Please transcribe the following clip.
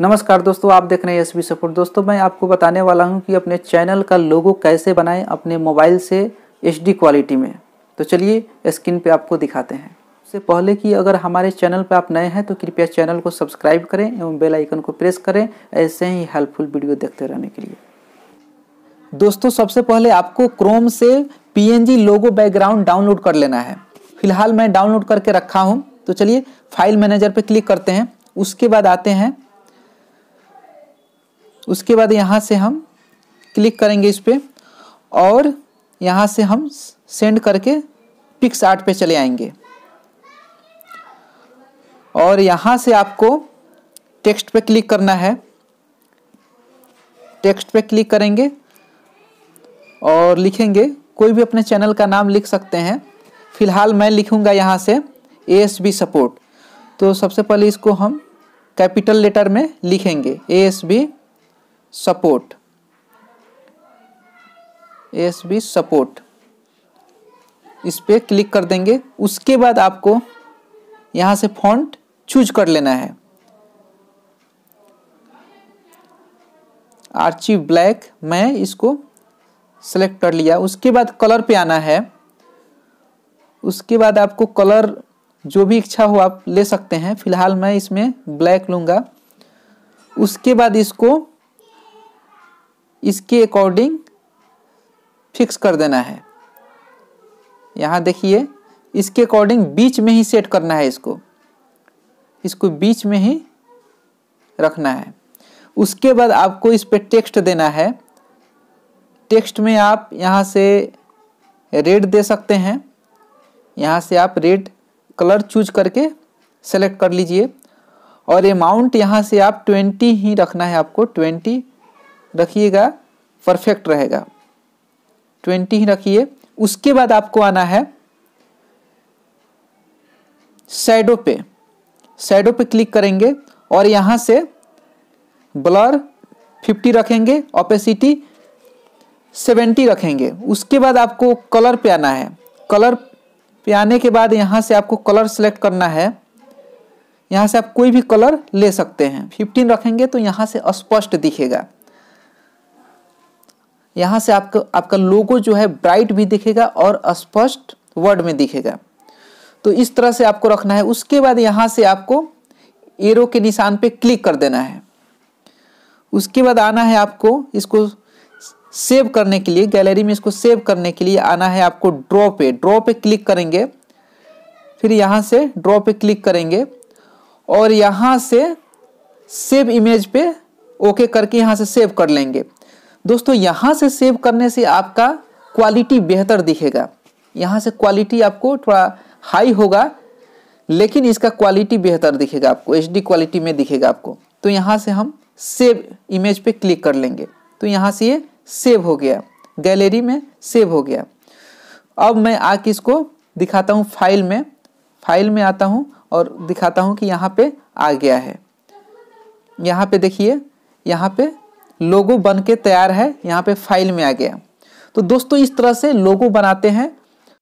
नमस्कार दोस्तों, आप देख रहे हैं एसबी सपोर्ट। दोस्तों, मैं आपको बताने वाला हूं कि अपने चैनल का लोगो कैसे बनाएं अपने मोबाइल से एचडी क्वालिटी में। तो चलिए स्क्रीन पे आपको दिखाते हैं। उससे पहले कि अगर हमारे चैनल पे आप नए हैं तो कृपया चैनल को सब्सक्राइब करें एवं बेल आइकन को प्रेस करें ऐसे ही हेल्पफुल वीडियो देखते रहने के लिए। दोस्तों, सबसे पहले आपको क्रोम से PNG लोगो बैकग्राउंड डाउनलोड कर लेना है। फिलहाल मैं डाउनलोड करके रखा हूँ। तो चलिए फाइल मैनेजर पर क्लिक करते हैं। उसके बाद आते हैं, उसके बाद यहाँ से हम क्लिक करेंगे इस पर और यहाँ से हम सेंड करके पिक्स आर्ट पे चले आएंगे और यहाँ से आपको टेक्स्ट पे क्लिक करना है। टेक्स्ट पे क्लिक करेंगे और लिखेंगे, कोई भी अपने चैनल का नाम लिख सकते हैं। फिलहाल मैं लिखूँगा यहाँ से ASB सपोर्ट। तो सबसे पहले इसको हम कैपिटल लेटर में लिखेंगे ASB सपोर्ट, ASB सपोर्ट। इस पर क्लिक कर देंगे। उसके बाद आपको यहाँ से फॉन्ट चूज कर लेना है, आर्ची ब्लैक। मैं इसको सेलेक्ट कर लिया। उसके बाद कलर पे आना है। उसके बाद आपको कलर जो भी इच्छा हो आप ले सकते हैं। फिलहाल मैं इसमें ब्लैक लूँगा। उसके बाद इसको इसके अकॉर्डिंग फिक्स कर देना है। यहाँ देखिए, इसके अकॉर्डिंग बीच में ही सेट करना है। इसको बीच में ही रखना है। उसके बाद आपको इस पर टेक्स्ट देना है। टेक्स्ट में आप यहाँ से रेड दे सकते हैं। यहाँ से आप रेड कलर चूज करके सेलेक्ट कर लीजिए और अमाउंट यहाँ से आप 20 ही रखना है। आपको 20 रखिएगा, परफेक्ट रहेगा। 20 ही रखिए। उसके बाद आपको आना है शैडो पे। शैडो पे क्लिक करेंगे और यहाँ से ब्लर 50 रखेंगे, ऑपेसिटी 70 रखेंगे। उसके बाद आपको कलर पे आना है। कलर पे आने के बाद यहाँ से आपको कलर सेलेक्ट करना है। यहाँ से आप कोई भी कलर ले सकते हैं। 15 रखेंगे तो यहाँ से स्पष्ट दिखेगा। यहाँ से आपका लोगो जो है ब्राइट भी दिखेगा और स्पष्ट वर्ड में दिखेगा। तो इस तरह से आपको रखना है। उसके बाद यहाँ से आपको एरो के निशान पे क्लिक कर देना है। उसके बाद आना है आपको इसको सेव करने के लिए, गैलरी में इसको सेव करने के लिए आना है आपको ड्रॉ पे। ड्रॉ पे क्लिक करेंगे, फिर यहाँ से ड्रॉ पे क्लिक करेंगे और यहाँ से सेव इमेज पे ओके करके यहाँ से सेव कर लेंगे। दोस्तों, यहाँ से सेव करने से आपका क्वालिटी बेहतर दिखेगा। यहाँ से क्वालिटी आपको थोड़ा हाई होगा लेकिन इसका क्वालिटी बेहतर दिखेगा, आपको एचडी क्वालिटी में दिखेगा आपको। तो यहाँ से हम सेव इमेज पे क्लिक कर लेंगे। तो यहाँ से ये सेव हो गया, गैलरी में सेव हो गया। अब मैं आके इसको दिखाता हूँ फाइल में। फाइल में आता हूँ और दिखाता हूँ कि यहाँ पे आ गया है। यहाँ पे देखिए, यहाँ पे लोगो बन के तैयार है, यहाँ पे फाइल में आ गया। तो दोस्तों, इस तरह से लोगो बनाते हैं